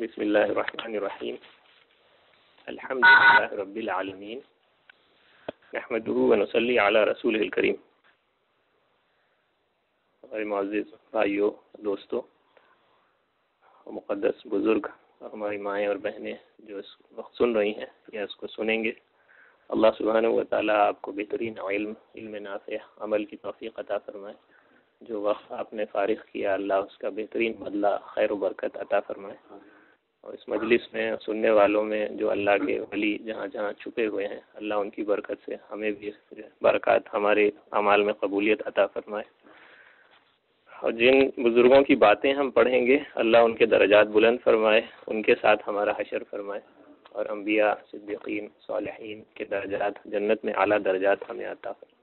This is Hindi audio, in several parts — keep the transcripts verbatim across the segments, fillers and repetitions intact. बिस्मिल्लाहिर्रहमानिर्रहीम अल्हम्दुलिल्लाहि रब्बिल आलमीन नहमदुहु व नसल्ली अला रसूलिल करीम। हमारे मुअज़्ज़िज़ भाइयों, दोस्तों, मुक़द्दस बुज़ुर्ग, हमारी माएँ और बहनें जो इस वक्त सुन रही हैं या इसको सुनेंगे, अल्लाह सुब्हानहू व तआला आपको बेहतरीन इल्म इल्म नाफ़िअ अमल की तौफ़ीक़ अता फ़रमाए। जो वक्त आपने फ़ारिग़ किया, अल्लाह उसका बेहतरीन बदला खैर व बरकत अता फ़रमाए। और इस मजलिस में सुनने वालों में जो अल्लाह के वली जहाँ जहाँ छुपे हुए हैं, अल्लाह उनकी बरकत से हमें भी बरकत हमारे अमाल में कबूलियत अता फ़रमाए। और जिन बुज़ुर्गों की बातें हम पढ़ेंगे, अल्लाह उनके दर्जात बुलंद फरमाए, उनके साथ हमारा हशर फरमाए और अंबिया, सिद्दीक़ीन, सालिहीन के दर्जात जन्नत में आला दर्जात हमें अता फरमाए।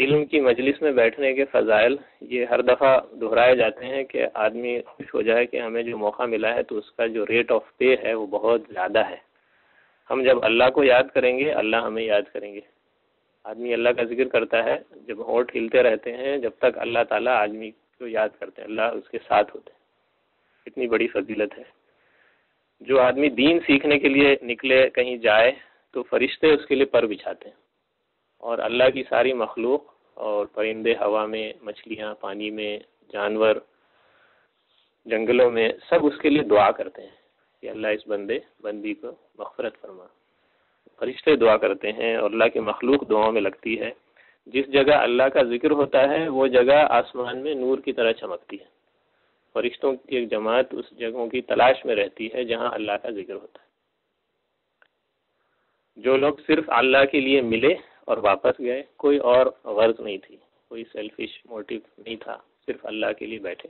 इल्म की मजलिस में बैठने के फ़ज़ाइल ये हर दफ़ा दोहराए जाते हैं कि आदमी खुश हो जाए कि हमें जो मौका मिला है तो उसका जो रेट ऑफ पे है वो बहुत ज़्यादा है। हम जब अल्लाह को याद करेंगे, अल्लाह हमें याद करेंगे। आदमी अल्लाह का जिक्र करता है जब होंठ हिलते रहते हैं, जब तक अल्लाह ताला आदमी को याद करते हैं, अल्लाह उसके साथ होते हैं। इतनी बड़ी फजीलत है। जो आदमी दीन सीखने के लिए निकले, कहीं जाए, तो फरिश्ते उसके लिए पर बिछाते हैं और अल्लाह की सारी मखलूक और परिंदे हवा में, मछलियाँ पानी में, जानवर जंगलों में, सब उसके लिए दुआ करते हैं कि अल्लाह इस बंदे बंदी को मग़फ़िरत फरमा। फरिश्ते दुआ करते हैं और अल्लाह की मखलूक दुआओं में लगती है। जिस जगह अल्लाह का जिक्र होता है वो जगह आसमान में नूर की तरह चमकती है। फरिश्तों की एक जमात उस जगहों की तलाश में रहती है जहाँ अल्लाह का जिक्र होता है। जो लोग सिर्फ अल्लाह के लिए मिले और वापस गए, कोई और गर्ज नहीं थी, कोई सेल्फिश मोटिव नहीं था, सिर्फ अल्लाह के लिए बैठे,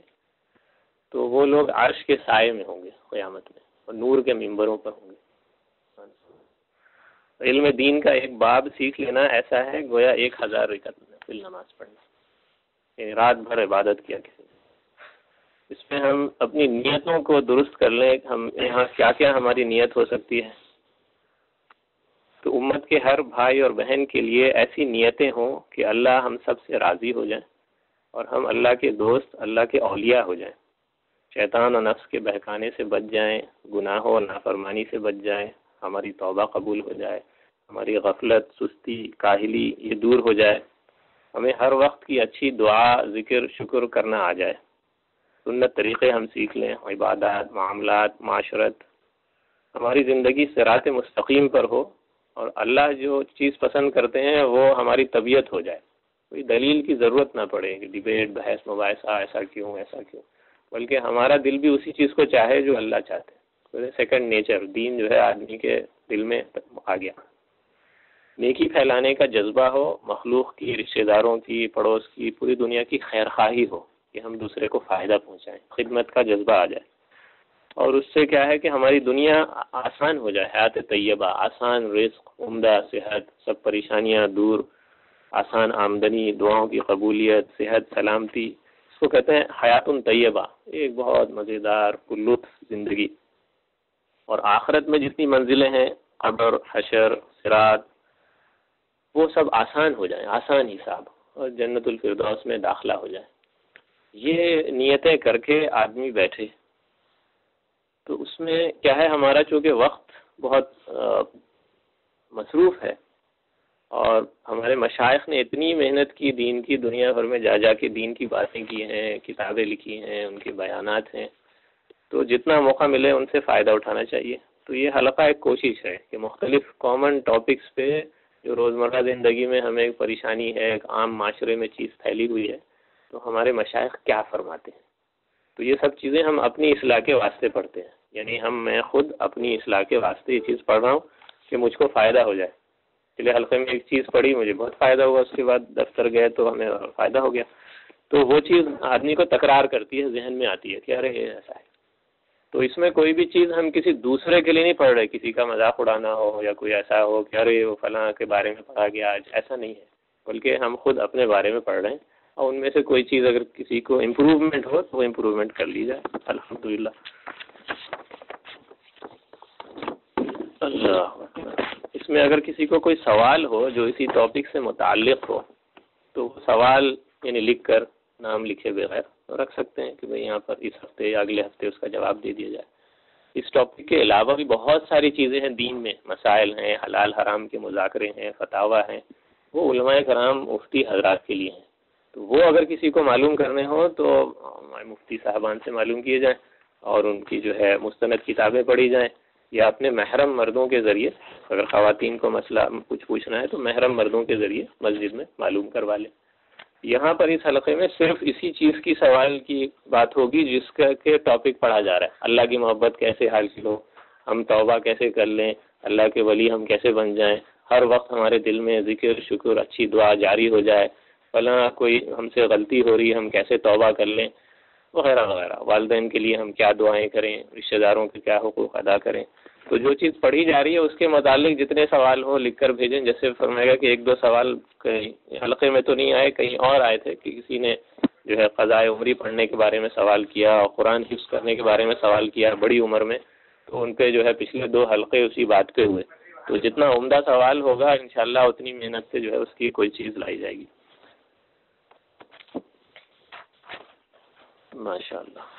तो वो लोग अर्श के साए में होंगे क़यामत में और नूर के मिंबरों पर होंगे। इल्म दीन का एक बाब सीख लेना ऐसा है गोया एक हज़ार रकात नफिल नमाज पढ़ना, यानी रात भर इबादत किया किसी ने। इसमें हम अपनी नियतों को दुरुस्त कर लें, हम यहाँ क्या क्या हमारी नियत हो सकती है। तो उम्मत के हर भाई और बहन के लिए ऐसी नियतें हों कि अल्लाह हम सब से राज़ी हो जाए और हम अल्लाह के दोस्त, अल्लाह के औलिया हो जाएं, शैतान और नफ्स के बहकाने से बच जाएं, गुनाहों और नाफरमानी से बच जाएं, हमारी तौबा कबूल हो जाए, हमारी गफलत, सुस्ती, काहली ये दूर हो जाए, हमें हर वक्त की अच्छी दुआ, जिक्र, शुक्र करना आ जाए, सुन्नत तरीक़े हम सीख लें, इबादत, मामलात, माशरत, हमारी ज़िंदगी सिरात मुस्तकीम पर हो और अल्लाह जो चीज़ पसंद करते हैं वो हमारी तबीयत हो जाए। कोई दलील की ज़रूरत ना पड़े कि डिबेट, बहस, मुबाहिसा, ऐसा क्यों ऐसा क्यों, बल्कि हमारा दिल भी उसी चीज़ को चाहे जो अल्लाह चाहते हैं। सेकंड नेचर दीन जो है आदमी के दिल में आ गया। नेकी फैलाने का जज्बा हो, मखलूक की, रिश्तेदारों की, पड़ोस की, पूरी दुनिया की खैर खाही हो कि हम दूसरे को फ़ायदा पहुंचाएं, खिदमत का जज्बा आ जाए। और उससे क्या है कि हमारी दुनिया आसान हो जाए, हयात तय्यबा आसान, रिस्क उम्दा, सेहत, सब परेशानियाँ दूर, आसान आमदनी, दुआओं की कबूलियत, सेहत, सलामती, इसको कहते हैं हयातुन तय्यबा, एक बहुत मज़ेदार पुरलुत्फ़ ज़िंदगी। और आखरत में जितनी मंजिलें हैं, कब्र, हशर, सिरात, वो सब आसान हो जाए, आसान हिसाब, और जन्नतुल फिरदौस में दाखला हो जाए। ये नियतें करके आदमी बैठे तो उसमें क्या है, हमारा चूँकि वक्त बहुत मसरूफ़ है और हमारे मशाइख ने इतनी मेहनत की, दीन की दुनिया भर में जा जा के दीन की बातें की हैं, किताबें लिखी हैं, उनके बयानात हैं, तो जितना मौका मिले उनसे फ़ायदा उठाना चाहिए। तो ये हलका एक कोशिश है कि मुख्तलिफ कॉमन टॉपिक्स पे जो रोज़मर्रा ज़िंदगी में हमें एक परेशानी है, एक आम माशरे में चीज़ फैली हुई है, तो हमारे मशाइख क्या फरमाते हैं। तो ये सब चीज़ें हम अपनी इसलाह के वास्ते पढ़ते हैं, यानी हम मैं ख़ुद अपनी इसलाह के वास्ते ये चीज़ पढ़ रहा हूँ कि मुझको फ़ायदा हो जाए। चलिए हल्के में एक चीज़ पढ़ी, मुझे बहुत फ़ायदा हुआ, उसके बाद दफ्तर गए तो हमें फ़ायदा हो गया, तो वो चीज़ आदमी को तकरार करती है, जहन में आती है कि अरे ये ऐसा है। तो इसमें कोई भी चीज़ हम किसी दूसरे के लिए नहीं पढ़ रहे, किसी का मजाक उड़ाना हो या कोई ऐसा हो कि अरे वो फलां के बारे में पढ़ा गया आज, ऐसा नहीं है, बल्कि हम खुद अपने बारे में पढ़ रहे हैं और उनमें से कोई चीज़ अगर किसी को इम्प्रूवमेंट हो तो वो इम्प्रूवमेंट कर ली जाए। अल्हम्दुलिल्लाह, अल्लाह। इसमें अगर किसी को कोई सवाल हो जो इसी टॉपिक से मुताल्लिक़ हो, तो सवाल यानी लिख कर, नाम लिखे बगैर तो रख सकते हैं कि भाई यहाँ पर इस हफ्ते या अगले हफ्ते उसका जवाब दे दिया जाए। इस टॉपिक के अलावा भी बहुत सारी चीज़ें हैं दीन में, मसाइल हैं, हलाल हराम के मुज़ाकरे हैं, फतावा हैं, वो उलमाए कराम मुफ्ती हजरात के लिए हैं। तो वो अगर किसी को मालूम करने हो तो मुफ्ती साहबान से मालूम किए जाएँ और उनकी जो है मुस्तनद किताबें पढ़ी जाएँ, या अपने महरम मर्दों के ज़रिए, अगर ख़वातीन को मसला कुछ पूछना है तो महरम मर्दों के ज़रिए मस्जिद में मालूम करवा लें। यहाँ पर इस हलक़े में सिर्फ इसी चीज़ की सवाल की बात होगी जिसका के टॉपिक पढ़ा जा रहा है। अल्लाह की मोहब्बत कैसे हासिल हो, हम तौबा कैसे कर लें, अल्लाह के वली हम कैसे बन जाएं, हर वक्त हमारे दिल में ज़िक्र शुक्र अच्छी दुआ जारी हो जाए, फला कोई हमसे गलती हो रही है हम कैसे तौबा कर लें, वगैरह वगैरह, वालदैन के लिए हम क्या दुआएं करें, रिश्तेदारों के क्या हुकूक अदा करें। तो जो चीज़ पढ़ी जा रही है उसके मुतालिक जितने सवाल हो लिख कर भेजें। जैसे फरमाएगा कि एक दो सवाल कहीं हलक़े में तो नहीं आए, कहीं और आए थे कि किसी ने जो है क़ज़ाए उम्री पढ़ने के बारे में सवाल किया और कुरान हिफ्ज़ करने के बारे में सवाल किया बड़ी उम्र में, तो उन पर जो है पिछले दो हलक़े उसी बात पे हुए। तो जितना उम्दा सवाल होगा इंशाअल्लाह उतनी मेहनत से जो है उसकी कोई चीज़ लाई जाएगी माशाअल्लाह।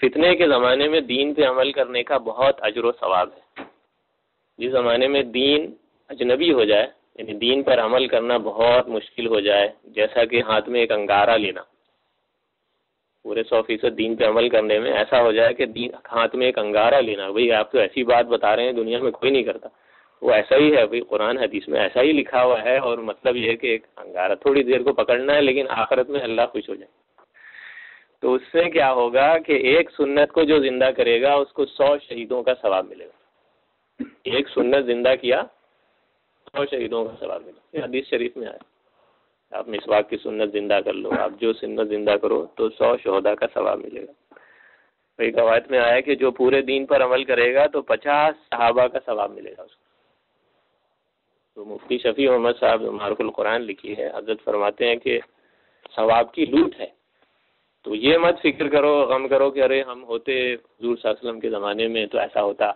फितने के ज़माने में दीन पे अमल करने का बहुत अजर व सवाब है। जिस ज़माने में दीन अजनबी हो जाए, यानी दीन पर अमल करना बहुत मुश्किल हो जाए, जैसा कि हाथ में एक अंगारा लेना, पूरे सौ फीसद दीन पे अमल करने में ऐसा हो जाए कि दीन हाथ में एक अंगारा लेना, भाई आप तो ऐसी बात बता रहे हैं दुनिया में कोई नहीं करता, वो ऐसा ही है भाई कुरान हदीस में ऐसा ही लिखा हुआ है, और मतलब ये है कि एक अंगारा थोड़ी देर को पकड़ना है लेकिन आखिरत में अल्लाह खुश हो जाए। तो उससे क्या होगा कि एक सुन्नत को जो जिंदा करेगा उसको सौ शहीदों का सवाब मिलेगा। एक सुन्नत जिंदा किया सौ शहीदों का सवाब मिलेगा, हदीस शरीफ में आया। आप मिसवाक की सुन्नत जिंदा कर लो, आप जो सुन्नत जिंदा करो तो सौ शोहदा का सवाब मिलेगा। तो एक रवायत में आया कि जो पूरे दीन पर अमल करेगा तो पचास सहाबा का सवाब मिलेगा उसको। तो मुफ्ती शफी मोहम्मद साहब ने मारुफुल कुरान लिखी है, हजरत फरमाते हैं कि सवाब की लूट है। तो ये मत फिक्र करो, गम करो कि अरे हम होते हुजूर सल्लल्लाहु अलैहि वसल्लम के ज़माने में तो ऐसा होता।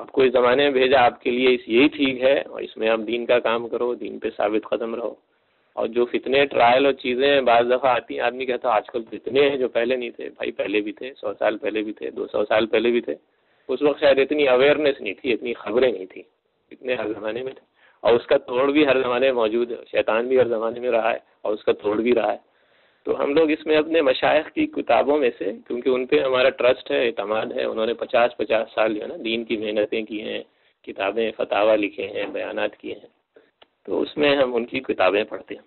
आपको इस ज़माने में भेजा आपके लिए इस यही ठीक है और इसमें आप दीन का काम करो, दीन पे साबित कदम रहो। और जो फितने ट्रायल और चीज़ें बाज़ दफ़ा आती हैं, आदमी कहता है आजकल फितने हैं जो पहले नहीं थे। भाई पहले भी थे, सौ साल पहले भी थे, दो सौ साल पहले भी थे। उस वक्त शायद इतनी अवेयरनेस नहीं थी, इतनी खबरें नहीं थी, इतने हर ज़माने में थे। और उसका तोड़ भी हर ज़माने में मौजूद है, शैतान भी हर ज़माने में रहा है और उसका तोड़ भी रहा है। तो हम लोग इसमें अपने मशाइख की किताबों में से, क्योंकि उन पे हमारा ट्रस्ट है, एतमाद है, उन्होंने पचास पचास साल जो है ना दीन की मेहनतें की हैं, किताबें फतावा लिखे हैं, बयानात किए हैं, तो उसमें हम उनकी किताबें पढ़ते हैं।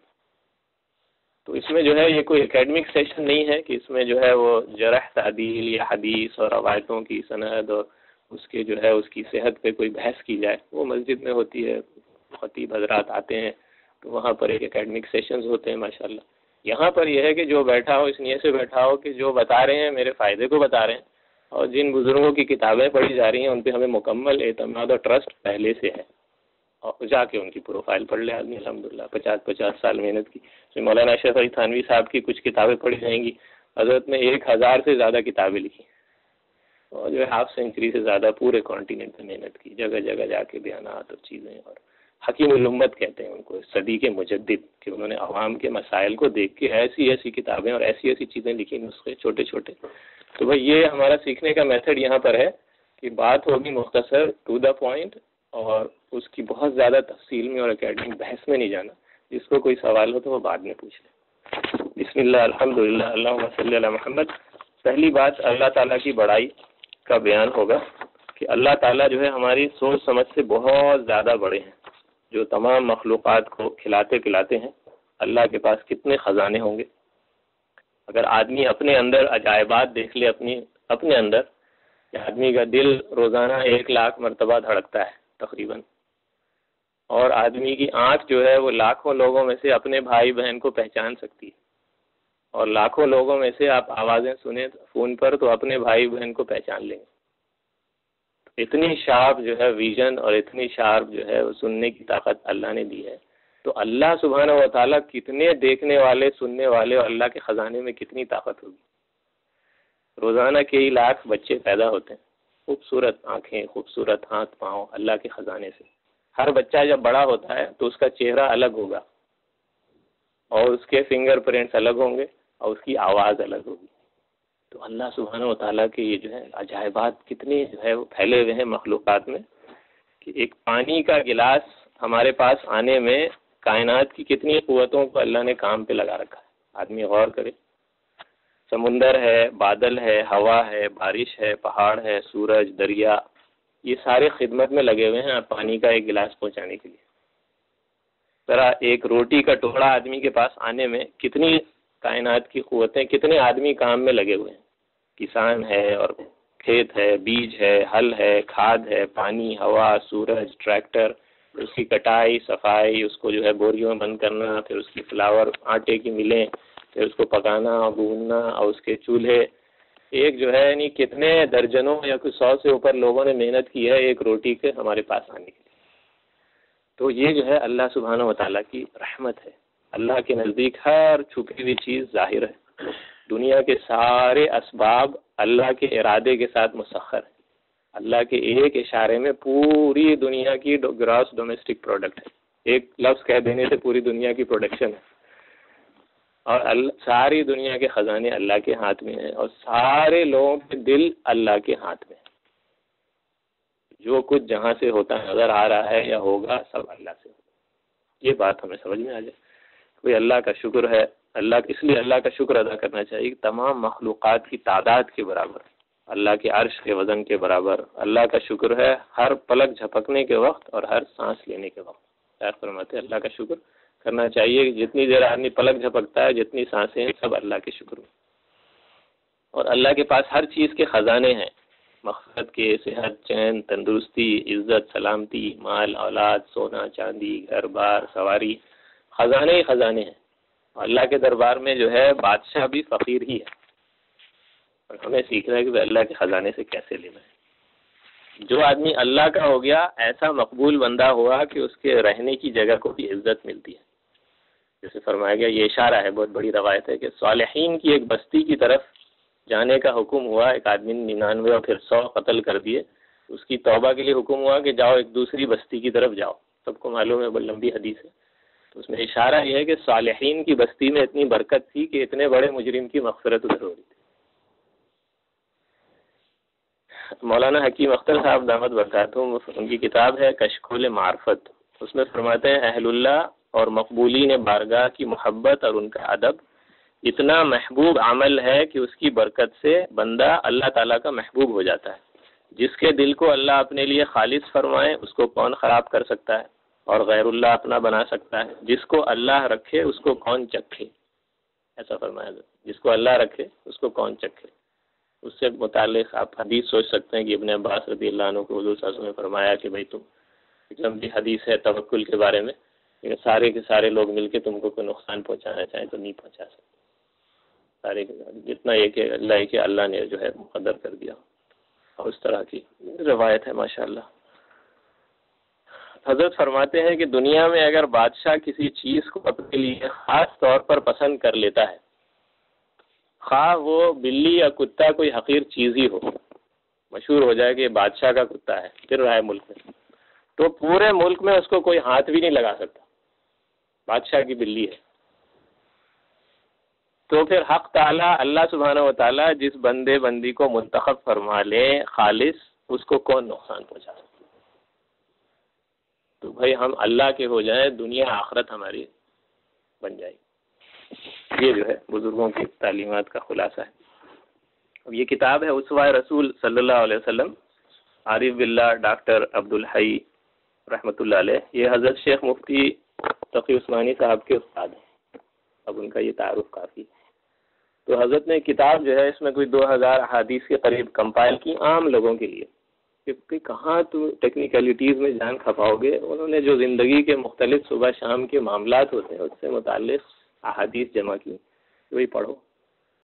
तो इसमें जो है ये कोई एकेडमिक सेशन नहीं है कि इसमें जो है वो जरह तादील या हदीस और रवायतों की सनद और उसके जो है उसकी सेहत पे कोई बहस की जाए। वो मस्जिद में होती है, खतीब हजरात आते हैं तो वहाँ पर एक एकेडमिक सेशंस होते हैं माशाल्लाह। यहाँ पर यह है कि जो बैठा हो इस नीयत से बैठा हो कि जो बता रहे हैं मेरे फ़ायदे को बता रहे हैं, और जिन बुज़ुर्गों की किताबें पढ़ी जा रही हैं उन पर हमें मुकम्मल एतमाद और ट्रस्ट पहले से है। और जाके उनकी प्रोफाइल पढ़ ले आदमी, अल्हम्दुलिल्लाह पचास पचास साल मेहनत की। तो मौलाना अशरफ अली थानवी साहब की कुछ किताबें पढ़ी जाएंगी, हजरत ने एक हज़ार से ज़्यादा किताबें लिखी और जो है हाफ सेंचुरी से ज़्यादा पूरे कॉन्टीनेंट पे मेहनत की, जगह जगह जाके बयानात और चीज़ें। और हकीमुल उम्मत कहते हैं उनको, सदी के मुजद्दिद, कि उन्होंने आवाम के मसाइल को देख के ऐसी ऐसी किताबें और ऐसी ऐसी चीज़ें लिखी, नुस्खे छोटे छोटे। तो भाई ये हमारा सीखने का मेथड यहाँ पर है कि बात होगी मुख्तसर, टू द पॉइंट, और उसकी बहुत ज़्यादा तफसील में और एकेडमिक बहस में नहीं जाना। जिसको कोई सवाल हो तो वो बाद में पूछ ले। बिस्मिल्लाह अल्हम्दुलिल्लाह अल्लाहुम्मा सल्ली अला मुहम्मद। पहली बात अल्लाह ताला की बड़ाई का बयान होगा कि अल्लाह ताला जो है हमारी सोच समझ से बहुत ज़्यादा बड़े हैं। जो तमाम मखलूक़ात को खिलाते पिलाते हैं, अल्लाह के पास कितने ख़जाने होंगे। अगर आदमी अपने अंदर अजायबात देख ले, अपनी अपने अंदर, आदमी का दिल रोज़ाना एक लाख मरतबा धड़कता है तकरीबन, और आदमी की आँख जो है वो लाखों लोगों में से अपने भाई बहन को पहचान सकती है, और लाखों लोगों में से आप आवाज़ें सुने फ़ोन पर तो अपने भाई बहन को पहचान लेंगे। इतनी शार्प जो है विज़न और इतनी शार्प जो है वो सुनने की ताकत अल्लाह ने दी है। तो अल्लाह सुबहाना व तआला कितने देखने वाले, सुनने वाले, और अल्लाह के ख़जाने में कितनी ताकत होगी। रोज़ाना कई लाख बच्चे पैदा होते हैं, खूबसूरत आँखें, खूबसूरत हाथ पाँव, अल्लाह के ख़जाने से। हर बच्चा जब बड़ा होता है तो उसका चेहरा अलग होगा, और उसके फिंगरप्रिंट्स अलग होंगे और उसकी आवाज़ अलग होगी। तो अल्लाह सुब्हानहू व तआला के ये जो है अजायबात कितने जो है वो फैले हुए हैं मखलूक़ात में, कि एक पानी का गिलास हमारे पास आने में कायनात की कितनी क़ुव्वतों को अल्लाह ने काम पे लगा रखा है। आदमी गौर करे, समुंदर है, बादल है, हवा है, बारिश है, पहाड़ है, सूरज, दरिया, ये सारे खिदमत में लगे हुए हैं पानी का एक गिलास पहुँचाने के लिए। तरह एक रोटी का टुकड़ा आदमी के पास आने में कितनी कायनात की क़ुव्वतें, कितने आदमी काम में लगे हुए हैं। किसान है और खेत है, बीज है, हल है, खाद है, पानी, हवा, सूरज, ट्रैक्टर, उसकी कटाई, सफाई, उसको जो है बोरियों में बंद करना, फिर उसकी फ्लावर आटे की मिलें, फिर उसको पकाना और गूंदना, और उसके चूल्हे, एक जो है यानी कितने दर्जनों या कुछ सौ से ऊपर लोगों ने मेहनत की है एक रोटी के हमारे पास आने के लिए। तो ये जो है अल्लाह सुब्हानहू व तआला की रहमत है। अल्लाह के नज़दीक हर छुपी हुई चीज़ ज़ाहिर है। दुनिया के सारे असबाब अल्लाह के इरादे के साथ मुसख्खर है। अल्लाह के एक इशारे में पूरी दुनिया की ग्रॉस डोमेस्टिक प्रोडक्ट है। एक लफ्ज़ कह देने से पूरी दुनिया की प्रोडक्शन है, और अल्लाह सारी दुनिया के ख़जाने अल्लाह के हाथ में हैं, और सारे लोगों के दिल अल्लाह के हाथ में है। जो कुछ जहाँ से होता नज़र आ रहा है या होगा, सब अल्लाह से होगा। ये बात हमें समझ में आ जाए, कोई अल्लाह का शुक्र है। अल्लाह इसलिए अल्लाह का शुक्र अदा करना चाहिए कि तमाम मखलूक़ात की तादाद के बराबर, अल्लाह के अर्श के वज़न के बराबर अल्लाह का शुक्र है। हर पलक झपकने के वक्त और हर सांस लेने के वक्त यार फरमाते हैं अल्लाह का शुक्र करना चाहिए कि जितनी देर आदमी पलक झपकता है, जितनी सांसें हैं, सब अल्लाह के शुक्र। और अल्लाह के पास हर चीज़ के ख़जाने हैं, मकसद के, सेहत, चैन, तंदुरुस्ती, इज़्ज़त, सलामती, माल, औलाद, सोना चांदी, घर बार, सवारी, ख़जाने ही ख़जाने हैं। अल्लाह के दरबार में जो है बादशाह भी फ़कीर ही है। और हमें सीखना है कि वह अल्लाह के ख़जाने से कैसे लेना है। जो आदमी अल्लाह का हो गया, ऐसा मकबूल बंदा हुआ कि उसके रहने की जगह को भी इज़्ज़त मिलती है। जैसे फरमाया गया, ये इशारा है, बहुत बड़ी रवायत है कि सालेहीन की एक बस्ती की तरफ जाने का हुक्म हुआ। एक आदमी ने निन्यानवे और फिर सौ कत्ल कर दिए। उसकी तौबा के लिए हुक्म हुआ कि जाओ एक दूसरी बस्ती की तरफ जाओ। सबको मालूम है, बहुत लंबी हदीस है। तो उसमें इशारा यह है कि सालेहीन की बस्ती में इतनी बरकत थी कि इतने बड़े मुजरिम की मग़फ़िरत उधर हो रही थी। मौलाना हकीम अख्तर साहब दामद बरकातहू, उनकी किताब है कशकोल मार्फत, उसमें फरमाते हैं अहलुल्लाह और मकबूलीन बारगाह की मोहब्बत और उनका अदब इतना महबूब अमल है कि उसकी बरकत से बंदा अल्लाह ताला का महबूब हो जाता है। जिसके दिल को अल्लाह अपने लिए खालिस फरमाए, उसको कौन ख़राब कर सकता है, और गैरुल्लाह अपना बना सकता है। जिसको अल्लाह रखे उसको कौन चखे, ऐसा फरमाया। जिसको अल्लाह रखे उसको कौन चखे, उससे मुतालिक आप हदीस सोच सकते हैं कि इब्ने अब्बास रज़ी अल्लाह अन्हु को हुज़ूर सल्लल्लाहु अलैहि वसल्लम ने फरमाया कि भाई तुम, एक लंबी हदीस है तवक्कुल के बारे में, सारे के सारे लोग मिलकर तुमको कोई नुकसान पहुँचाना चाहें तो नहीं पहुँचा सकते, सारे जितना एक अल्लाह के अल्लाह ने जो है मुकद्दर कर दिया। और उस तरह की रवायत है माशाल्लाह। हजरत फरमाते हैं कि दुनिया में अगर बादशाह किसी चीज़ को अपने लिए ख़ास तौर पर पसंद कर लेता है, खा वो बिल्ली या कुत्ता कोई हकीर चीज़ ही हो, मशहूर हो जाए कि बादशाह का कुत्ता है, फिर रहा है मुल्क में, तो पूरे मुल्क में उसको कोई हाथ भी नहीं लगा सकता, बादशाह की बिल्ली है। तो फिर हक़ ताला अल्लाह सुब्हानहू व तआला जिस बंदे बंदी को मुंतखब फरमा ले खालिस, उसको कौन नुकसान पहुँचा सकता है। तो भाई हम अल्लाह के हो जाए, दुनिया आखरत हमारी बन जाएगी। ये जो है बुज़ुर्गों की तालीमात का खुलासा है। अब ये किताब है उसवाए रसूल सल्लल्लाहु अलैहि वसल्लम, आरिफ बिल्लाह डॉक्टर अब्दुल हई रहमतुल्लाह अलैह, ये हज़रत शेख मुफ्ती तक़ी उस्मानी साहब के उस्ताद हैं। अब उनका ये तारुफ़ काफ़ी है। तो हज़रत ने किताब जो है इसमें कोई दो हज़ार अहादीस के करीब कंपाइल की आम लोगों के लिए, कि कहाँ तुम टेक्निकलिटीज़ में जान खपाओगे। उन्होंने जो ज़िंदगी के मुख्तलिफ सुबह शाम के मामलात होते हैं उससे मुतालिक अहादीस जमा की, वही पढ़ो।